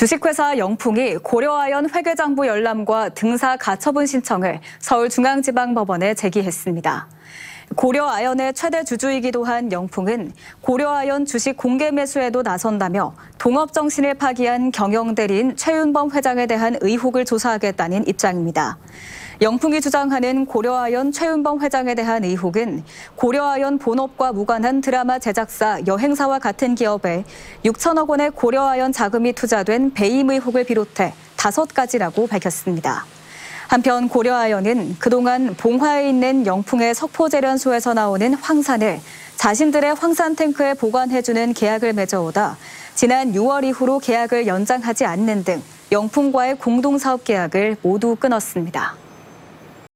주식회사 영풍이 고려아연 회계장부 열람과 등사 가처분 신청을 서울중앙지방법원에 제기했습니다. 고려아연의 최대 주주이기도 한 영풍은 고려아연 주식 공개 매수에도 나선다며 동업정신을 파기한 경영대리인 최윤범 회장에 대한 의혹을 조사하겠다는 입장입니다. 영풍이 주장하는 고려아연 최윤범 회장에 대한 의혹은 고려아연 본업과 무관한 드라마 제작사 여행사와 같은 기업에 6천억 원의 고려아연 자금이 투자된 배임 의혹을 비롯해 5가지라고 밝혔습니다. 한편 고려아연은 그동안 봉화에 있는 영풍의 석포재련소에서 나오는 황산을 자신들의 황산탱크에 보관해주는 계약을 맺어오다 지난 6월 이후로 계약을 연장하지 않는 등 영풍과의 공동사업계약을 모두 끊었습니다.